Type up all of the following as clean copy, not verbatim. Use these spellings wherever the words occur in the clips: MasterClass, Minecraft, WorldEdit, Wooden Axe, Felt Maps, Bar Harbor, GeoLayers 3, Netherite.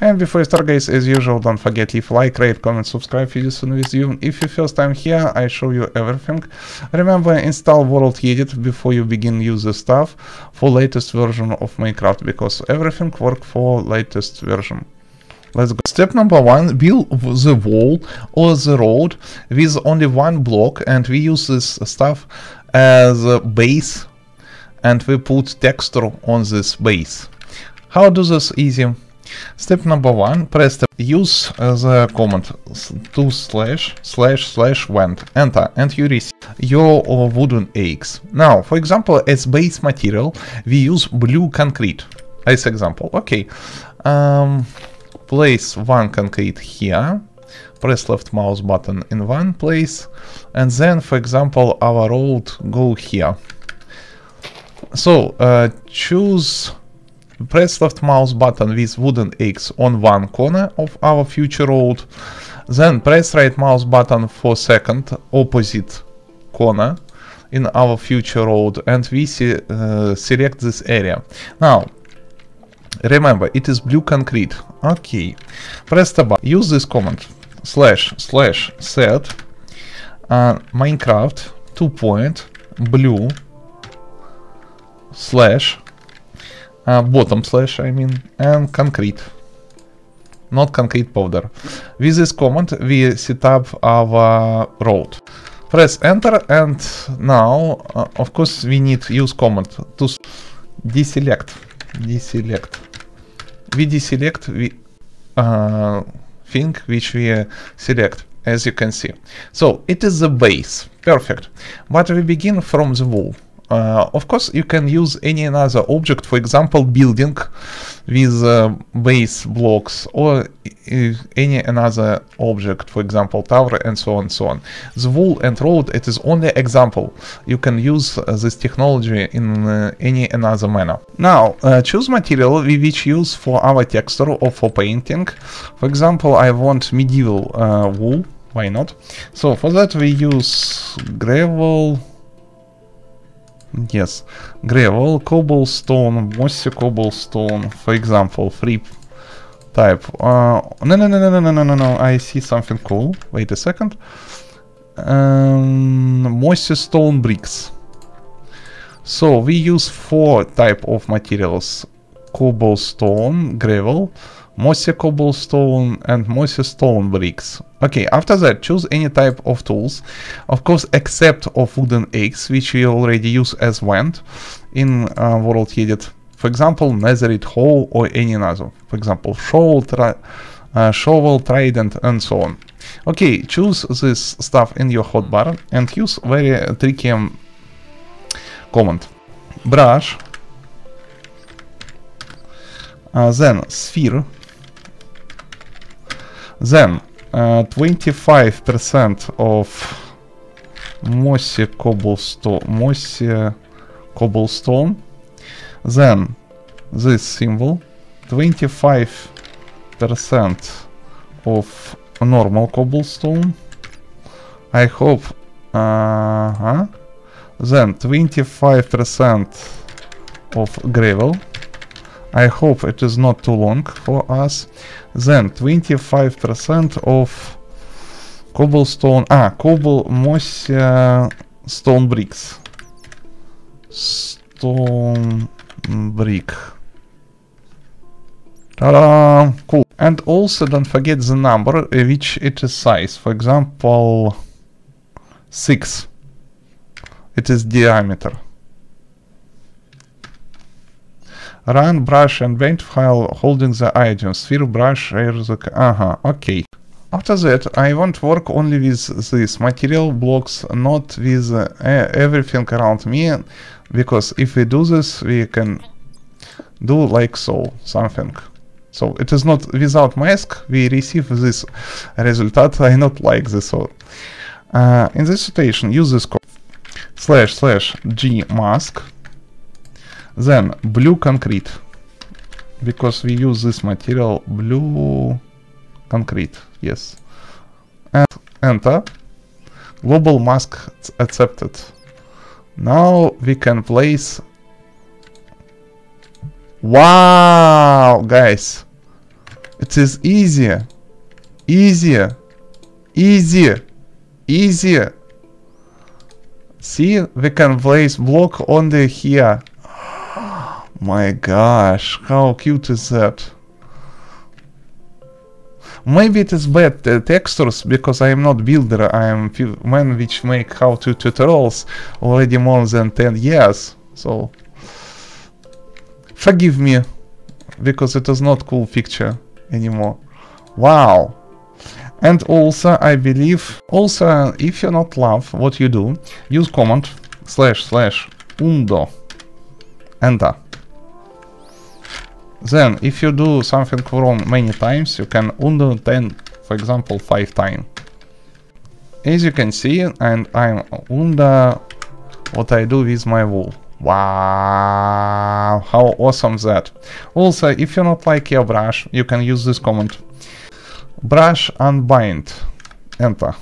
And before you start, guys, as usual, don't forget, leave a like, rate, comment, subscribe, video soon with you. If you first time here, I show you everything. Remember, install WorldEdit before you begin use the stuff for latest version of Minecraft, because everything work for latest version. Let's go. Step number one, build the wall or the road with only one block, and we use this stuff as a base, and we put texture on this base. How do this easy? Step number one, press the use the command to / vent, enter, and you receive your wooden axe. Now, for example, as base material, we use blue concrete as example. Okay. Place one concrete here, press left mouse button in one place, and then, for example, our road go here. So choose, press left mouse button with wooden axe on one corner of our future road, then press right mouse button for second opposite corner in our future road, and we select this area. Now, remember, it is blue concrete. Okay. Press the button. Use this command / set Minecraft blue / bottom / I mean, and concrete. Not concrete powder. With this command we set up our road. Press enter, and now of course we need to use command to deselect. We deselect thing which we select, as you can see. So it is the base, perfect. But we begin from the wall. Of course, you can use any another object, for example, building with base blocks, or any another object, for example, tower, and so on, so on. The wall and road, it is only example. You can use this technology in any another manner. Now, choose material we which use for our texture or for painting. For example, I want medieval wool. Why not? So for that we use gravel. Yes, gravel, cobblestone, mossy cobblestone, for example, free type. No, I see something cool. Wait a second. Mossy stone bricks. So we use 4 type of materials: cobblestone, gravel, mossy cobblestone, and mossy stone bricks. Okay, after that, choose any type of tools, of course, except of wooden axe, which we already use as vent in WorldEdit. For example, Netherite hoe or any other. For example, shovel, trident, and so on. Okay, choose this stuff in your hotbar and use very tricky command. Brush, then sphere, then 25% of mossy cobblestone, then this symbol, 25% of normal cobblestone, I hope, then 25% of gravel. I hope it is not too long for us. Then 25% of cobblestone, mossy stone bricks. Stone brick. Ta-da! Cool. And also don't forget the number which it is size. For example, 6. It is diameter. Run, brush, and paint while holding the item. Sphere, brush, air the... okay. After that, I won't work only with these material blocks, not with everything around me, because if we do this, we can do like so, something. So, it is not without mask, we receive this result. I not like this one. In this situation, use this code. / gmask. Then blue concrete, because we use this material blue concrete, yes, and enter. Global mask accepted. Now we can place. Wow, guys, It is easier. Easier. Easier. Easier. See, we can place block on the here. My gosh, how cute is that? Maybe it is bad textures, because I am not builder, I am man which make how to tutorials already more than 10 years. So, forgive me, because it is not cool picture anymore. Wow! And also, I believe, also, if you not love what you do, use command /undo, enter. Then, if you do something wrong many times, you can undo 10, for example, 5 times. As you can see, and I'm undo what I do with my wool. Wow, how awesome that! Also, if you not like your brush, you can use this command. Brush unbind, enter.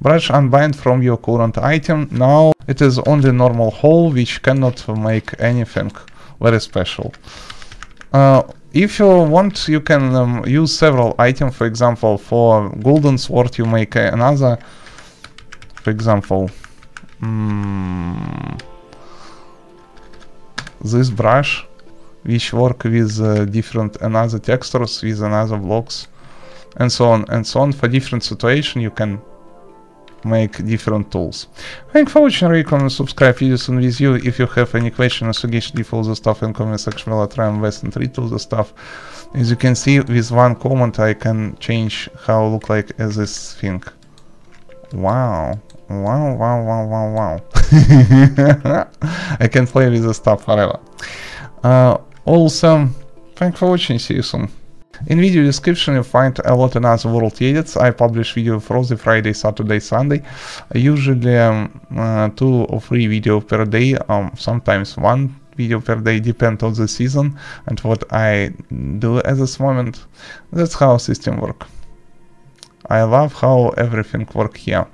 Brush unbind from your current item. Now it is only normal hole, which cannot make anything very special. If you want, you can use several items. For example, for golden sword you make another, for example, this brush, which work with different another textures, with another blocks. And so on, for different situation you can make different tools. Thank you for watching, recommend, subscribe, videos and with you. If you have any question or suggestion, leave all the stuff in comment section, I'll try and best and read all the stuff. As you can see, with one comment I can change how look like as this thing. Wow, wow, wow, wow, wow, wow. I can play with the stuff forever. Also, thank you for watching, see you soon. In video description you find a lot of other world edits. I publish video Thursday, Friday, Saturday, Sunday. Usually 2 or 3 video per day, sometimes 1 video per day, depend on the season and what I do at this moment. That's how system work. I love how everything work here.